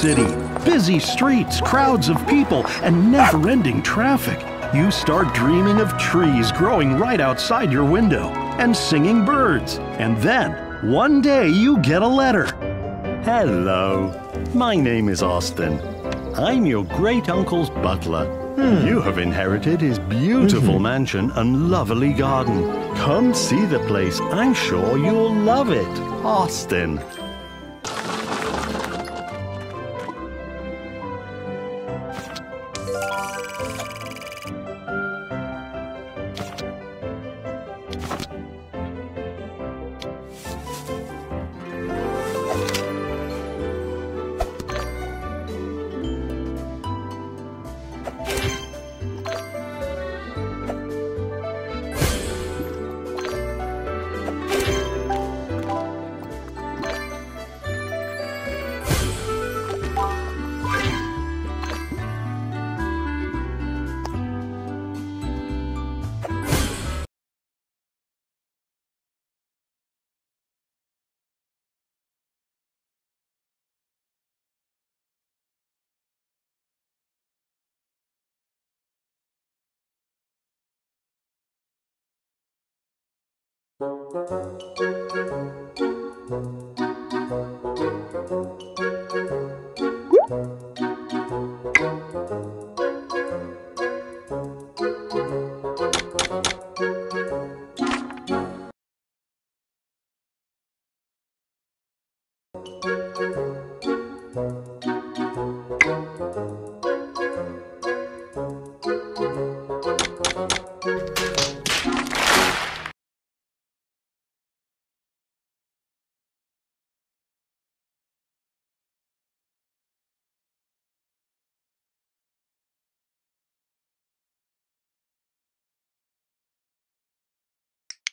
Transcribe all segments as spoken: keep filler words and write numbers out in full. City, busy streets, crowds of people, and never-ending traffic. You start dreaming of trees growing right outside your window and singing birds. And then, one day you get a letter. Hello, my name is Austin. I'm your great-uncle's butler. Hmm. You have inherited his beautiful mm-hmm. mansion and lovely garden. Come see the place. I'm sure you'll love it, Austin.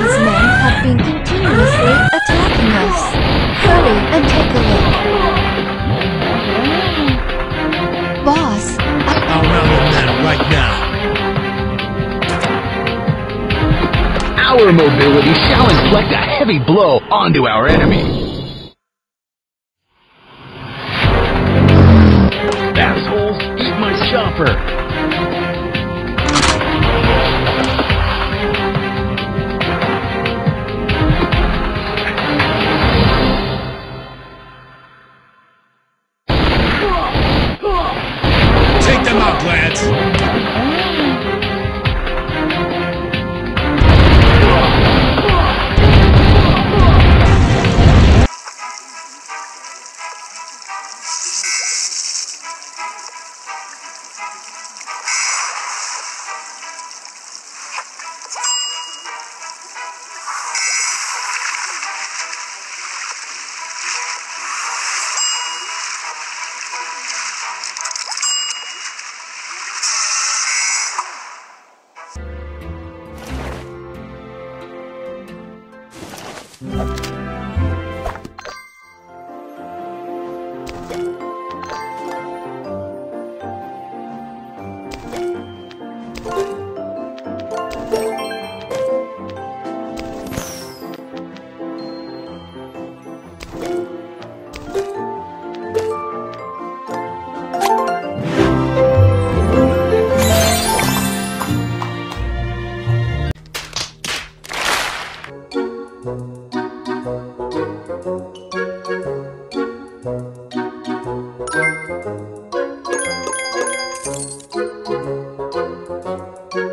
These men have been continuously attacking us. Hurry and take a look. Boss, I'll rattle them right now. Our mobility shall inflict a heavy blow onto our enemy. Chopper! Thank you.